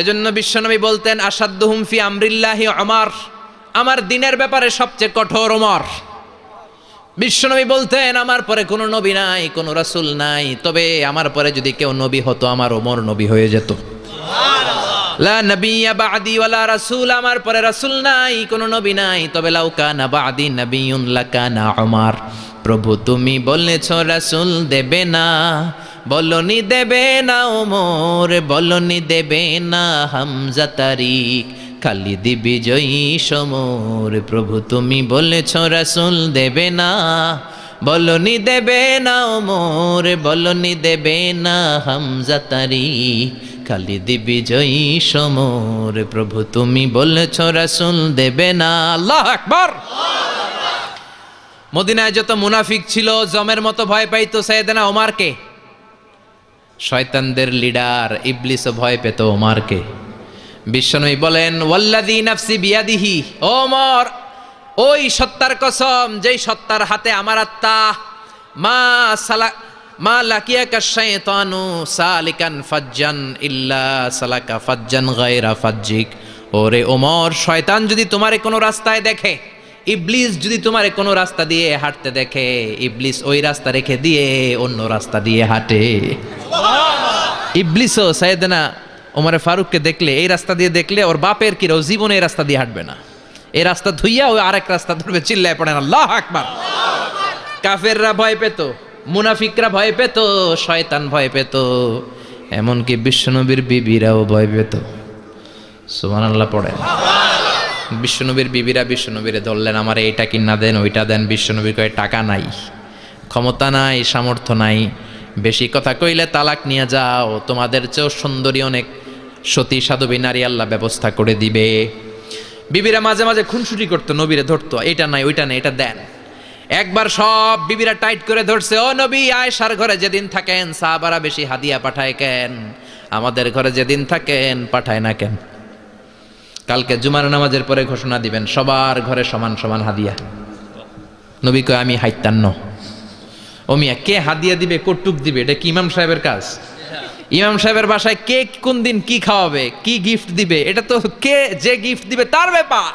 এজন্য বিশ্বনবী বলতেন আসাদুহুম ফি আমরিল্লাহি ওমর, আমার দ্বীনের ব্যাপারে সবচেয়ে কঠোর ওমর। বিশ্বনবী বলতেন আমার পরে কোনো নবী নাই, কোনো রাসূল নাই, তবে আমার পরে যদি কেউ নবী হতো আমার ওমর নবী হয়ে যেত। লা নবিয়্যা বা'দি ওয়ালা রাসূল, আমার পরে রাসূল নাই, কোনো নবী নাই, তবে লাউ কানা বা'দি নবিয়্যুন লাকানা ওমর। প্রভু তুমি বলেছ রাসূল দেবে না, বলনি দেবে না ওমর, বলনি দেবে না হামজা তারিক খালিদি বিজয়ী সমর। প্রভু তুমি বলেছ রাসূল দেবে না, বলনি দেবে না ওমর, বলনি দেবে না হামজা তারিক খালিদি বিজয়ী সমর। প্রভু তুমি বলেছ রাসূল দেবে না। আল্লাহু আকবার। মদিনায় যত মুনাফিক ছিল জমের মতো ভয় পাইতো সাইয়েদনা ওমরকে, শয়তানদের লিডার ইবলিসও ভয় পেত ওমরকে। বিশ্বনবী বলেন ওয়াল্লাযী নাফসি বিয়াদিহি, ওমর ওই সত্তার কসম যেই সত্তার হাতে আমার আত্মা, মা লাকিয়াকা শায়তানু সালিকান ফাজ্জান ইল্লা সালাকা ফাজ্জান গায়রা ফাজ্জিক। ওরে ওমর, শয়তান যদি তোমারে কোনো রাস্তায় দেখে, ইবলিস যদি তোমারে কোনো রাস্তা দিয়ে হাঁটতে দেখে, ইবলিস ওই রাস্তা রেখে দিয়ে অন্য রাস্তা দিয়ে হাঁটে। ইবলিসও সাইয়েদনা ওমর ফারুককে দেখলে এই রাস্তা দিয়ে দেখলে ওর বাপের কি রো জীবনে এই রাস্তা দিয়ে হাঁটবে না, এই রাস্তা ধুইয়া ওই আরেক রাস্তা ধরবে, চিল্লায় পড়ে না আল্লাহু আকবার। কাফেররা ভয় পেত, মুনাফিকরা ভয় পেত, শয়তান ভয় পেত, এমনকি বিশ্বনবীর বিবিরাও ভয় পেত। সুবহানাল্লাহ পড়ে। বিশ্বনবীর বিবিরা বিশ্বনবীরে ধরলেন আমার এইটা কিনা দেন, ওইটা দেন। বিশ্বনবী কয় টাকা নাই, ক্ষমতা নাই, সামর্থ্য নাই, বেশি কথা কইলে তালাক নিয়ে যাও, তোমাদের চেয়েও সুন্দরী অনেক সতী সাধবী নারী আল্লাহ ব্যবস্থা করে দিবে। বিবিরা মাঝে মাঝে খুনসুটি করতো, নবীরে ধরতো এটা নাই ওইটা নাই এটা দেন। একবার সব বিবিরা টাইট করে ধরছে, ও নবী আয়েশার ঘরে যেদিন থাকেন সাহাবারা বেশি হাদিয়া পাঠায় কেন, আমাদের ঘরে যেদিন থাকেন পাঠায় না কেন? কালকে জুমার নামাজের পরে ঘোষণা দিবেন সবার ঘরে সমান সমান হাদিয়া। নবী কয় আমি হাইতান্ন। ও মিয়া, কে হাদিয়া দিবে, কটুক দিবে, এটা কি ইমাম সাহেবের কাজ? ইমাম সাহেবের বাসায় কে কোন দিন কি খাওয়াবে, কি গিফট দিবে, এটা তো কে যে গিফট দিবে তার ব্যাপার।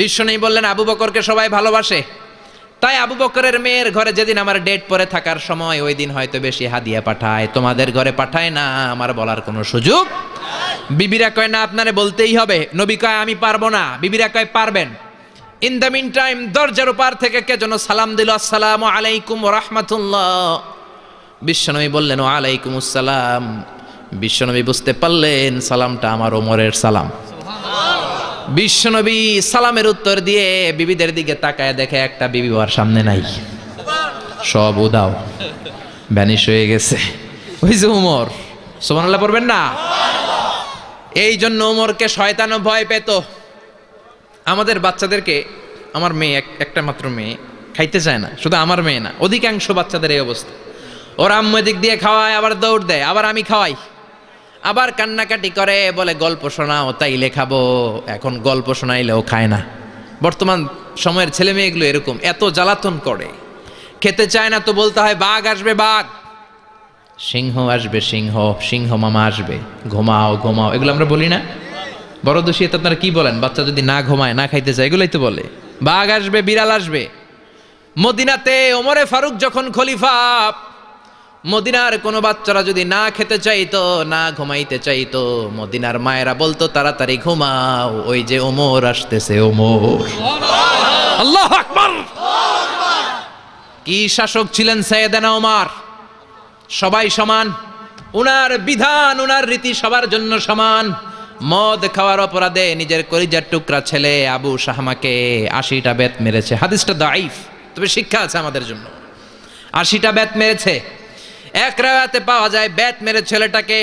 বিশ্বনবী বললেন আবু বকরকে সবাই ভালোবাসে, তাই আবু বকরের মেয়ের ঘরে যেদিন আমার ডেট পরে থাকার সময় ওই দিন হয়তো বেশি হাদিয়া পাঠায়, তোমাদের ঘরে পাঠায় না, আমার বলার কোনো সুযোগ। বিবিরা কয় না আপনারে বলতেই হবে। নবী কয় আমি পারবো না। বিবিরা কয় পারবেন। ইন দ্য মিন টাইম দরজার ওপার থেকে কে যেন সালাম দিল, আসসালামু আলাইকুম ওয়া রাহমাতুল্লাহ। বিশ্বনবী বললেন ওয়া আলাইকুম আসসালাম। বিশ্বনবী বুঝতে পারলেন সালামটা আমার ওমরের সালাম। বিশ্বনবী সালামের উত্তর দিয়ে বিবিদের দিকে তাকায়, দেখে একটা বিবি ওর সামনে নাই, সব উধাও, ভ্যানিশ হয়ে গেছে। ওই যে ওমর, সুবহানাল্লাহ পড়বেন না? এই জন্য ওমরকে শয়তানও ভয় পেত। আমাদের বাচ্চাদেরকে, আমার মেয়ে একটা মাত্র মেয়ে, খাইতে চায় না, শুধু আমার মেয়ে না, অধিকাংশ বাচ্চাদের এই অবস্থা। ওর আম্মু এদিক দিয়ে খাওয়ায়, আবার দৌড় দেয়, আবার আমি খাওয়াই, আবার কান্নাকাটি করে, বলে গল্প শোনাও তাইলে খাবো। এখন গল্প শোনাইলেও খায় না। বর্তমান সময়ের ছেলে মেয়েগুলো এরকম, এত জ্বালাতন করে, খেতে চায় না তো বলতে হয় বাঘ আসবে বাঘ, সিংহ আসবে সিংহ, সিংহ মামা আসবে, ঘুমাও ঘুমাও। এগুলো আমরা বলি না? বড় দোষী এতে আপনারা কি বলেন? বাচ্চা যদি না ঘুমায়, না খাইতে চায়, এগুলোই তো বলে বাঘ আসবে, বিড়াল আসবে। মদিনাতে ওমরে ফারুক যখন খলিফা, মদিনার কোনো বাচ্চারা যদি না খেতে চাইতো, না ঘুমাইতে চাইতো, মদিনার মায়েরা বলতো তাড়াতাড়ি ঘুমাও, ওই যে ওমর আসতেছে। ওমর, আল্লাহু আকবার। কি শাসক ছিলেন সাইয়েদনা ওমর! সবাই সমান, উনার বিধান উনার রীতি সবার জন্য সমান। মদ খাওয়ার অপরাধে নিজের কলিজার টুকরা ছেলে আবু শাহমাকে 80টা বেত মেরেছে। হাদিসটা দাঈফ, তবে শিক্ষা আছে আমাদের জন্য। 80টা বেত মেরেছে। এক রাওয়াতে পাওয়া যায় বেত মেরে ছেলেটাকে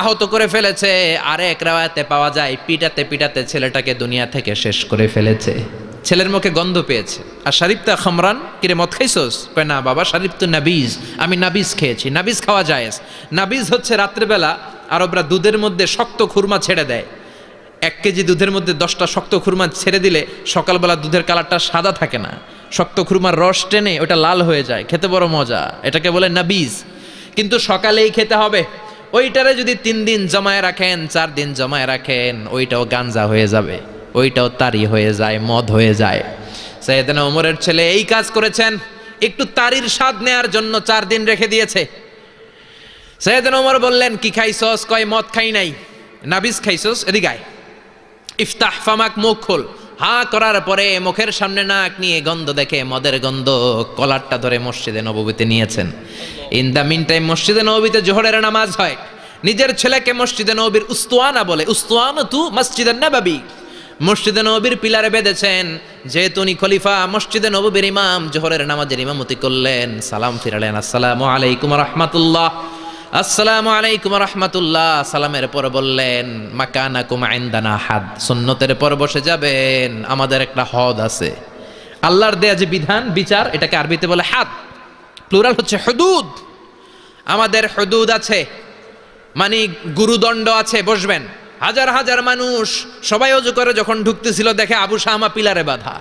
আহত করে ফেলেছে, আর এক রাওয়াতে পাওয়া যায় পিটাতে পিটাতে ছেলেটাকে দুনিয়া থেকে শেষ করে ফেলেছে। ছেলের মুখে গন্ধ পেয়েছে, আর শারিবতা খামরান, কিরে মদ খাইছস? কয় না বাবা, শারিবতু নাবিজ, আমি নাবিজ খেয়েছি। নাবিজ খাওয়া জায়েজ। নাবিজ হচ্ছে রাত্রেবেলা আরবরা দুধের মধ্যে শক্ত খুরমা ছেড়ে দেয়। 1 কেজি দুধের মধ্যে 10টা শক্ত খুরমা ছেড়ে দিলে সকালবেলা দুধের কালারটা সাদা থাকে না, শক্ত খুরমার রস টেনে ওটা লাল হয়ে যায়, খেতে বড় মজা, এটাকে বলে নাবিজ। কিন্তু সকালেই খেতে হবে, ওইটারে যদি 3 দিন জমায় রাখেন 4 দিন জমায় রাখেন ওইটাও গাঞ্জা হয়ে যাবে ওইটাও তারি হয়ে যায় মদ হয়ে যায় সাইয়েদনা ওমরের ছেলে এই কাজ করেছেন একটু তারির স্বাদ নেয়ার জন্য 4 দিন রেখে দিয়েছে সাইয়েদনা ওমর বললেন কি খাইছস কয় মদ খাই নাই নাবিস খাইছস এদিকে আয় ইফতাহ ফামাক মুখ খোল হা করার পরে মুখের সামনে নাক নিয়ে গন্ধ দেখে মদের গন্ধ কলারটা ধরে মসজিদে নববীতে নিয়েছেন ইন দা মিন টাইম মসজিদে নববীতে যোহরের নামাজ হয় নিজের ছেলেকে মসজিদে নববীর উস্তুয়ানা বলে উস্তুয়ানাতু মসজিদুন নববী মসজিদে নববীর পিলারে বেঁধেছেন যেহেতু উনি খলিফা মসজিদে নববীর ইমাম যোহরের নামাজের ইমামতি করলেন সালাম ফিরালেন আসসালামু আলাইকুম ওয়া রাহমাতুল্লাহ আসসালামু আলাইকুম ওয়া রাহমাতুল্লাহ সালামের পর বললেন মাকানাকুম ইনদানা হাদ সুন্নতের পর বসে যাবেন আমাদের একটা হদ আছে আল্লাহর দেয়া যে বিধান বিচার এটাকে আরবিতে বলে হাদ প্লুরাল হচ্ছে হুদুদ আমাদের হুদুদ আছে মানে গুরুদণ্ড আছে বসবেন হাজার হাজার মানুষ সবাই ওযু করে যখন ঢুকতেছিল দেখে আবু শামা পিলারে বাধা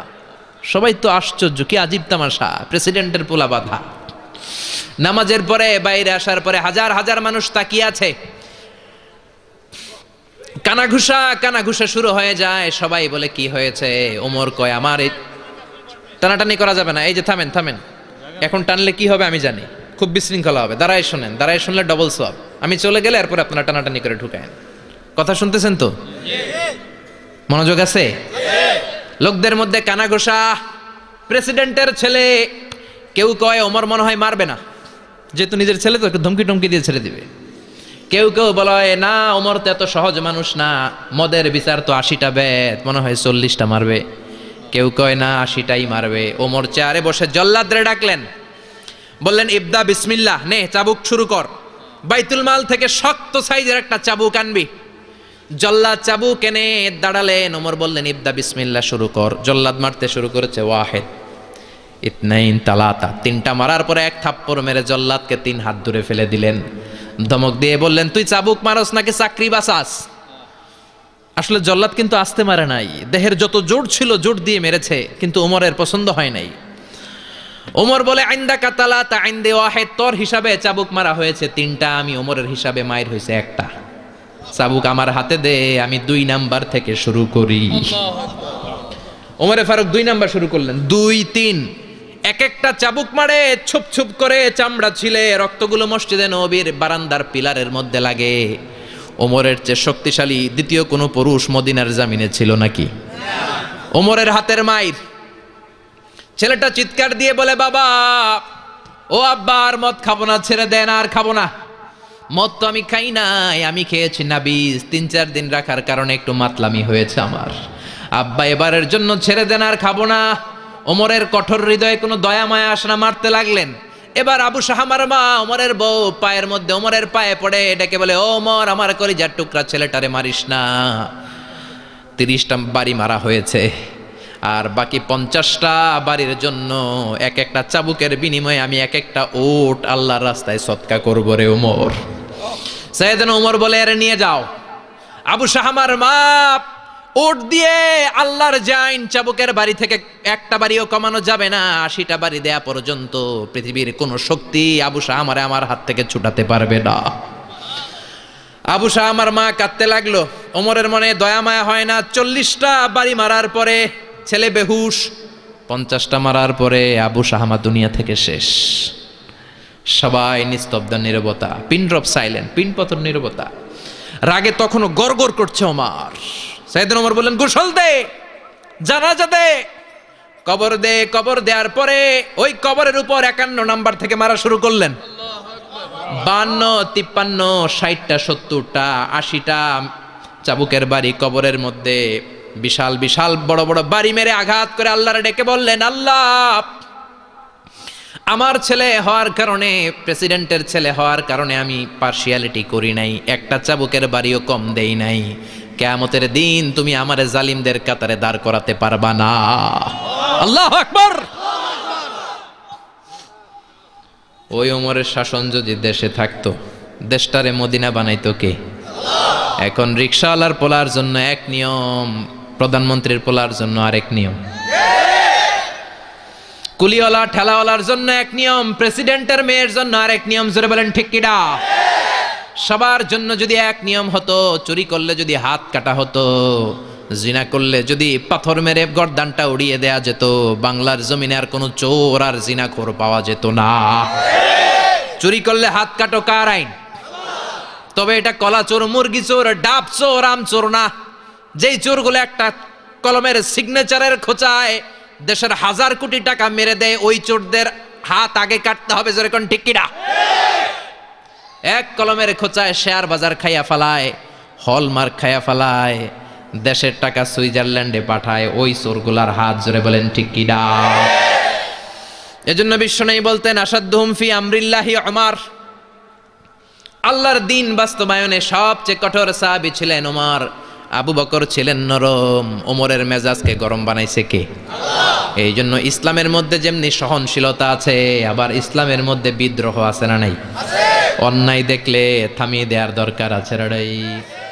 সবাই তো আশ্চর্য কি আজীব তামাশা প্রেসিডেন্টের পোলা বাধা নামাজের পরে বাইরে আসার পরে হাজার হাজার মানুষ তাকিয়ে আছে কানাঘুষা শুরু হয়ে যায় সবাই বলে কি হয়েছে ওমর কয় আমার এই টানাটানি করা যাবে না এই যে থামেন এখন টানলে কি হবে আমি জানি খুব বিশৃঙ্খলা হবে দাঁড়ায় শুনলে ডবল সওয়াব আমি চলে গেলে এরপর আপনারা টানাটানি করে ঢুকায়েন কথা শুনতেছেন তো মনোযোগ আছে লোকদের মধ্যে কানাঘুষা প্রেসিডেন্টের ছেলে কেউ কয় ওমর মনে হয় মারবে না যেহেতু নিজের ছেলে তো ধমকি দিয়ে ছেড়ে দিবে কেউ বলা হয় না ওমর তো এত সহজ মানুষ না মদের বিচার তো 80টা বেত মনে হয় 40টা মারবে কেউ কয় না 80টাই মারবে ওমর চেয়ারে বসে জল্লাদরে ডাকলেন বললেন ইবদা বিসমিল্লাহ নে চাবুক শুরু কর বাইতুল মাল থেকে শক্ত সাইজের একটা চাবুক আনবি জল্লাদ চাবুক এনে দাঁড়ালেন ওমর বললেন ইবদা বিসমিল্লাহ শুরু কর জল্লাদ মারতে শুরু করেছে ওয়াহেদ ইতনাইন তালাতা তিনটা মারার পরে এক থাপ্পড় মেরে জল্লাদকে 3 হাত দূরে ফেলে দিলেন ধমক দিয়ে বললেন তুই চাবুক মারস নাকি চাকরি বাঁচাস আসলে জল্লাদ কিন্তু আসতে মারে নাই দেহের যত জোর ছিল জোর দিয়ে মেরেছে কিন্তু ওমরের পছন্দ হয় নাই ওমর বলে আইন্দা কাতালাতা আইন্দে ওয়াহিদ তোর হিসাবে চাবুক মারা হয়েছে 3টা আমি ওমরের হিসাবে মায়ের হয়েছে 1টা চাবুক আমার হাতে দে আমি 2 নাম্বার থেকে শুরু করি ওমরে ফারুক 2 নাম্বার শুরু করলেন 2, 3 এক একটা চাবুক মারে ছুপ ছুপ করে চামড়া ছিলে রক্তগুলো মসজিদে নববীর বারান্দার পিলারের মধ্যে লাগে ওমরের চেয়ে শক্তিশালী দ্বিতীয় কোনো পুরুষ মদিনার জমিনে ছিল নাকি ওমরের হাতের মাইর ছেলেটা চিৎকার দিয়ে বলে বাবা ও আব্বা আর মদ খাবো না ছেড়ে দেন আর খাবো না মদ তো আমি খাই নাই আমি খেয়েছি নাবিস 3-4 দিন রাখার কারণে একটু মাতলামি হয়েছে আমার আব্বা এবারের জন্য ছেড়ে দেন আর খাবো না ওমরের কঠোর হৃদয়ে কোনো দয়া মায়া আসনা মারতে লাগলেন এবার আবু শাহামার মা ওমরের বউ পায়ের মধ্যে ওমরের পায়ে পড়ে এটাকে বলে ওমর আমার কলিজার টুকরা ছেলেটারে মারিস না 30টা বাড়ি মারা হয়েছে আর বাকি 50টা বাড়ির জন্য এক একটা চাবুকের বিনিময়ে আমি এক একটা ওট আল্লাহর রাস্তায় সদকা করব রে ওমর সাইয়েদনা ওমর বলে আরে নিয়ে যাও আবু শাহামার মা ওট দিয়ে আল্লাহর জাইন চাবুকের বাড়ি থেকে একটা বাড়িও কমানো যাবে না 80টা বাড়ি দেয়া পর্যন্ত পৃথিবীর কোনো শক্তি আবু শাহ আমারে আমার হাত থেকে ছুটাতে পারবে না আবু শাহ আমার মা কাঁদতে লাগলো ওমরের মনে দয়া মায়া হয় না 40টা বাড়ি মারার পরে ছেলে বেহুশ 50টা মারার পরে আবু শাহ আমার দুনিয়া থেকে শেষ সবাই নিস্তব্ধ নীরবতা পিন ড্রপ সাইলেন্ট পিন পতন নীরবতা রাগে তখনও গড়গড় করছে ওমর সাইয়েদনা ওমর বললেন গোসল দে জানাজা দে কবর দে কবর দেওয়ার পরে ওই কবরের উপর 51 নাম্বার থেকে মারা শুরু করলেন 52, 53, 60টা, 70টা, 80টা চাবুকের বাড়ি কবরের মধ্যে বিশাল বিশাল বড় বড় বাড়ি মেরে আঘাত করে আল্লাহরে ডেকে বললেন আল্লাহ আমার ছেলে হওয়ার কারণে প্রেসিডেন্টের ছেলে হওয়ার কারণে আমি পার্সিয়ালিটি করি নাই একটা চাবুকের বাড়িও কম দেই নাই কিয়ামতের দিন তুমি আমারে জালিমদের কাতারে দাঁড় করাতে পারবা না আল্লাহু আকবার ওই ওমরের শাসন যদি দেশে থাকতো দেশটারে মদিনা বানাইতো কে আল্লাহ এখন রিকশাওয়ালার পোলার জন্য এক নিয়ম প্রধানমন্ত্রীর পোলার জন্য আরেক নিয়ম কুলিওয়ালা ঠেলাওয়ালার জন্য এক নিয়ম প্রেসিডেন্টের মেয়ের জন্য আরেক নিয়ম জোরে বলেন ঠিক কিনা সবার জন্য যদি এক নিয়ম হতো, চুরি করলে যদি হাত কাটা হতো, জিনা করলে যদি পাথর মেরে গর্দানটা উড়িয়ে দেয়া যেত, বাংলার জমিনে আর কোনো চোর আর জিনাখোর পাওয়া যেত না। চুরি করলে হাত কাটো কার আইন? তবে এটা কলা চোর, মুরগি চোর, ডাব চোর, আম চোর না, যেই চোরগুলো একটা কলমের সিগনেচারের খোঁচায় দেশের হাজার কোটি টাকা মেরে দেয়, ওই চোরদের হাত আগে কাটতে হবে। যেরকম ঠিক কিনা? এক কলমের খোঁচায় শেয়ার বাজার খাইয়া ফেলায়, হলমার্ক খাইয়া ফেলায়, দেশের টাকা সুইজারল্যান্ডে পাঠায়, ওই চোরগুলার হাত। জোরে বলেন ঠিক কিনা? এজন্য বিশ্ব নেই বলতেন আসাদুহুম ফি আমরিল্লাহি উমার, আল্লাহর দিন বাস্তবায়নে সবচেয়ে কঠোর সাহাবী ছিলেন ওমর। আবু বকর ছিলেন নরম। ওমরের মেজাজকে গরম বানাইছে কে? আল্লাহ। এই জন্য ইসলামের মধ্যে যেমনি সহনশীলতা আছে, আবার ইসলামের মধ্যে বিদ্রোহ আছে না নাই? আছে। অন্যায় দেখলে থামিয়ে দেওয়ার দরকার আছে। রাই